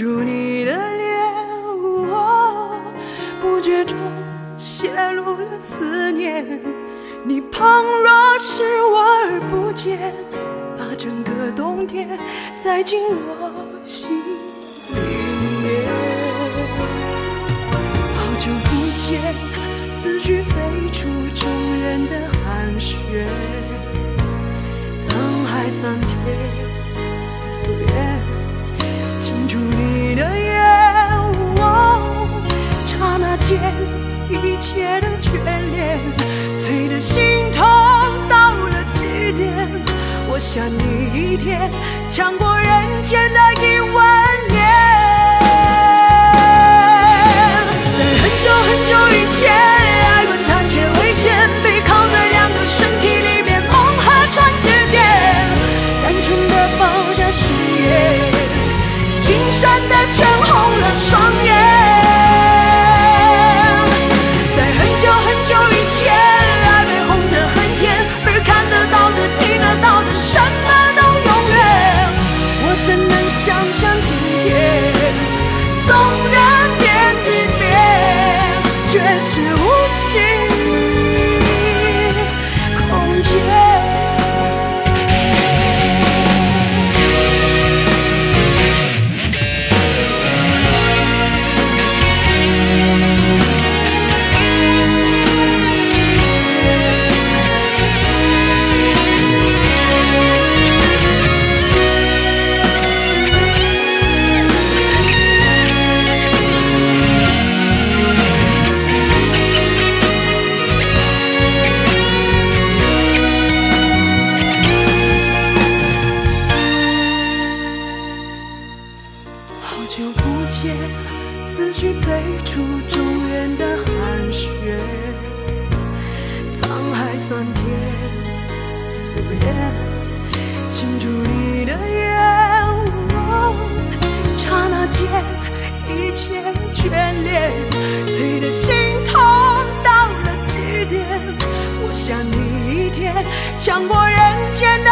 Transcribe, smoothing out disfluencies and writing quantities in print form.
住你的脸，我不觉中泄露了思念。你旁若视我而不见，把整个冬天塞进我心里面。好久不见，思绪飞出众人的寒暄，沧海桑田。 进入你的眼，哦，刹那间一切的眷恋，醉得心痛到了极点。我想你一天，强过人间的1万年。在很久很久以前，爱管他些危险，背靠在两个身体里面，梦和船之间，单纯的抱着誓言。 青山的泉红了双眼，在很久很久以前，爱被哄得很甜，被看得到的、听得到的，什么都永远。我怎能想象今天，纵然遍体裂，却是无尽。 强过人间的。